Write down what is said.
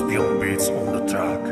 beyond beats on the track.